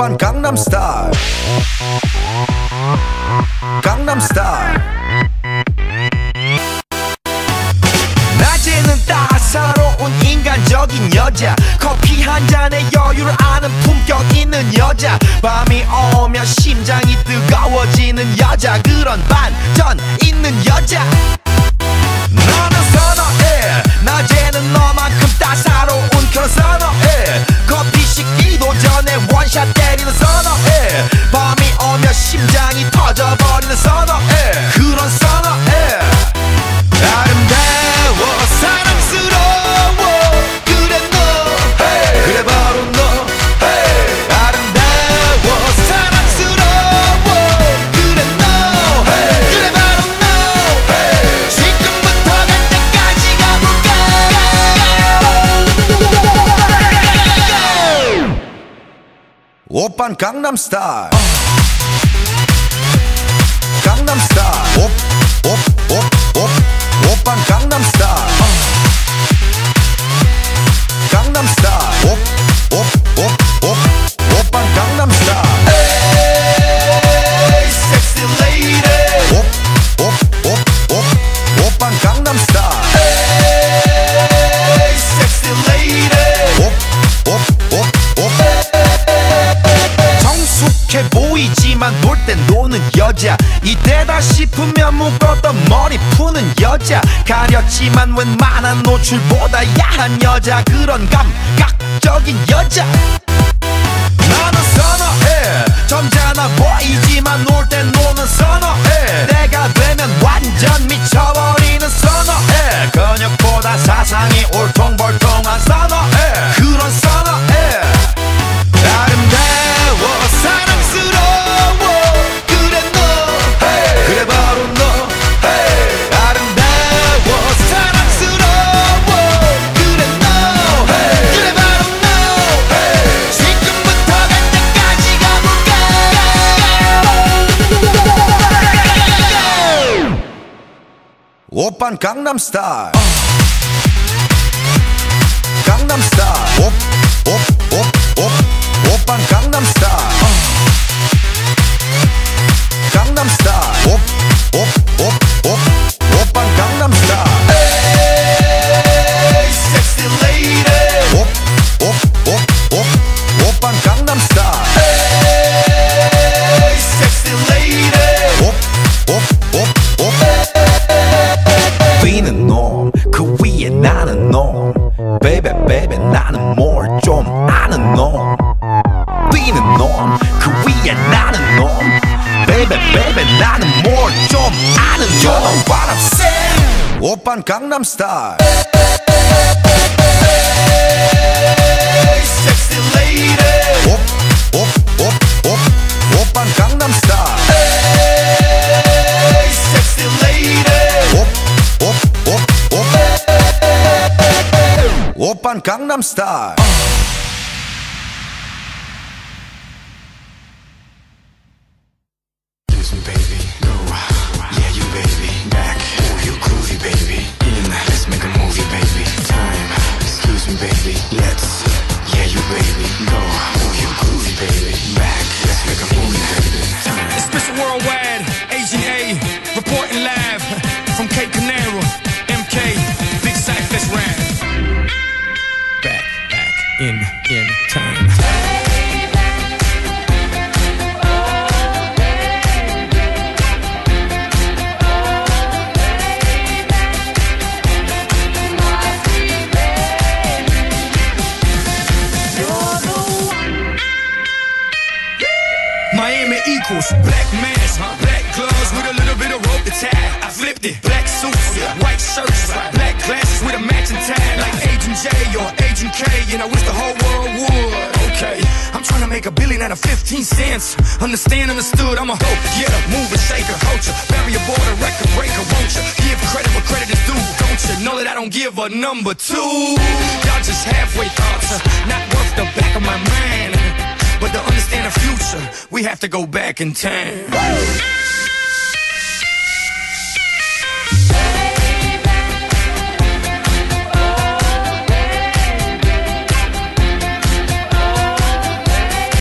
on Gangnam Style. Gangnam Style. 낮에는 따사로운 인간적인 여자, 커피 한 잔의 여유를 아는 품격 있는 여자, 밤이 오면 심장이 뜨거워지는 여자, 그런 반전 있는 여자. 너는 선호해. 낮에는 너만큼 따사로운 그런 선호해. 커피 식기도 전에 원샷 때리는 선호해. 밤이 오면 심장이 터져버리는 선호해. 그런 선호해. 아름다워 사랑스러워 그래 너 hey. 그래 바로 너 hey. 아름다워 사랑스러워 그래 너 hey. 그래 바로 너 hey. 지금부터 갈 때까지 가볼까. 오빤 강남 스타일. 강남 스타일. 오빤 강남 스타일. 강남 스타일. 오빤 강남 스타일. Hey, sexy lady. 오빤 강남 스타일. Hey, sexy lady. 정숙해 보이지만 볼 땐 노는 여자, 이때다 싶으면 묶었던 머리 푸는 여자, 가렸지만 웬만한 노출보다 야한 여자, 그런 감각적인 여자. 나는 선호해. 점잖아 보이지만 놀 땐 노는 선호해. 내가 되면 완전 미쳐버리는 선호해. 근육보다 사상이 울퉁불퉁한 선호해. 그런 선호해. 아름다워 사랑스러워 그래 너 hey. 그래 바로 너 hey. 아름다워 사랑스러워 그래 너 hey. 그래 바로 너 hey. 지금부터 갈 때까지 가볼까. 오빤 강남 스타일. 강남 스타일. 오빤 강남 스타일. 강남 스타일. 오빤 강남 스타일. Hey, sexy lady. 오빤 강남 스타일. Hey, sexy lady. B는 놈, 그 위에 나는 놈. Baby, baby, 나는 뭘 좀 아는 놈. B는 놈, 그 위에 나는 놈. Baby, baby, 나는 뭘 좀 아는 놈. You know what I'm saying? 오빤 강남 스타일. Hey, sexy lady. 오빤 강남 스타일. Hey, sexy lady. 오빤 강남 스타일. Worldwide, Agent A, reporting live from Cape Canaveral, MK, big sight, let's ride. Back in time. Black mask, black gloves with a little bit of rope to tie. I flipped it. Black suits, white shirts, black glasses with a matching tie. Like Agent J or Agent K, and I wish the whole world would. Okay, I'm trying to make a billion out of 15 cents. Understood, I'm a hoe. Yeah, move and shake a culture. Barrier border, record breaker, won't ya? Give credit where credit is due, don't ya? Know that I don't give a number two. Y'all just halfway thoughts, not worth the back of my mind. But to understand the future, we have to go back in time.